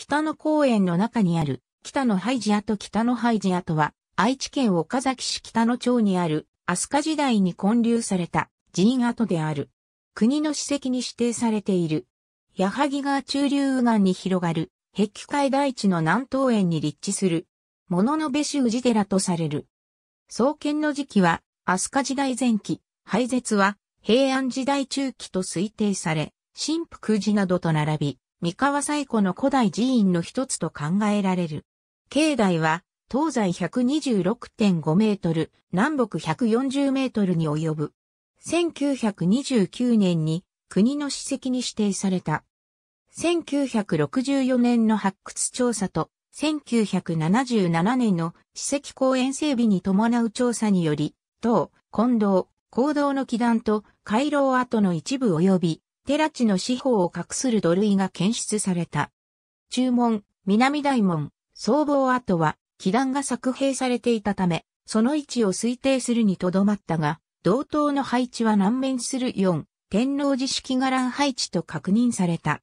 北野公園の中にある北野拝寺跡。北野拝寺跡は愛知県岡崎市北野町にある飛鳥時代に建立された寺院跡である。国の史跡に指定されている。矢作川中流右岸に広がる碧海台地の南東縁に立地する物部氏氏寺とされる。創建の時期は飛鳥時代前期、廃絶は平安時代中期と推定され、真福寺などと並び、三河最古の古代寺院の一つと考えられる。境内は東西 126.5 メートル、南北140メートルに及ぶ。1929年に国の史跡に指定された。1964年の発掘調査と1977年の史跡公園整備に伴う調査により、東、金堂、講堂の基壇と回廊跡の一部及び、寺地の四方を画する土塁が検出された。中門、南大門、僧帽跡は、基壇が作閉されていたため、その位置を推定するにとどまったが、同等の配置は南面する4、天王寺式伽藍配置と確認された。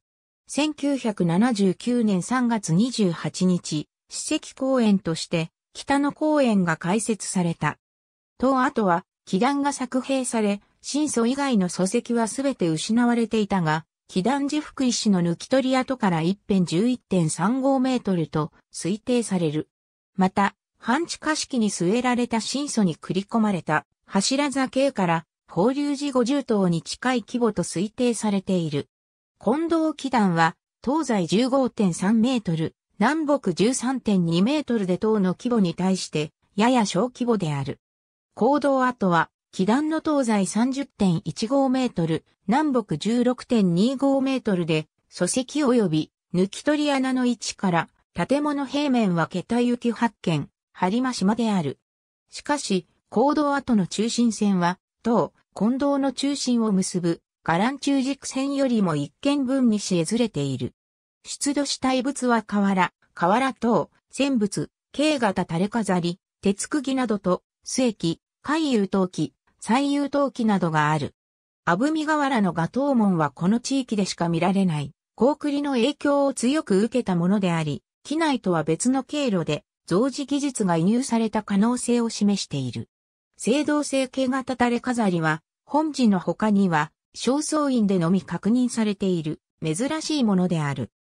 1979年3月28日、史跡公園として、北野公園が開設された。当跡は、基壇が作閉され、神祖以外の礎石はすべて失われていたが、基壇寺福石の抜き取り跡から一辺 11.35 メートルと推定される。また、半地下式に据えられた新祖に繰り込まれた柱座系から法隆寺50棟に近い規模と推定されている。金堂基壇は東西 15.3 メートル、南北 13.2 メートルで塔の規模に対してやや小規模である。講堂跡は基壇の東西 30.15 メートル、南北 16.25 メートルで礎石及び抜き取り穴の位置から建物平面は桁行き8間、播磨島である。しかし、講堂跡の中心線は、東、金堂の中心を結ぶ、伽藍中軸線よりも1間分にしずれている。出土した遺物は瓦、瓦等、線仏、形型垂れ飾り、鉄釘などと、須液、海遊陶器、西遊陶器などがある。虻海瓦の画塔門はこの地域でしか見られない、高句麗の影響を強く受けたものであり、機内とは別の経路で造字技術が移入された可能性を示している。青銅製形型垂れ飾りは本寺の他には正倉院でのみ確認されている珍しいものである。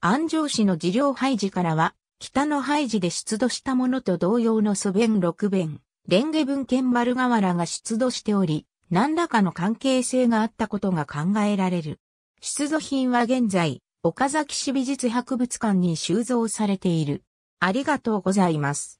安城市の寺領廃寺からは北野廃寺で出土したものと同様の蘇弁六弁、蓮華文献丸瓦が出土しており、何らかの関係性があったことが考えられる。出土品は現在、岡崎市美術博物館に収蔵されている。ありがとうございます。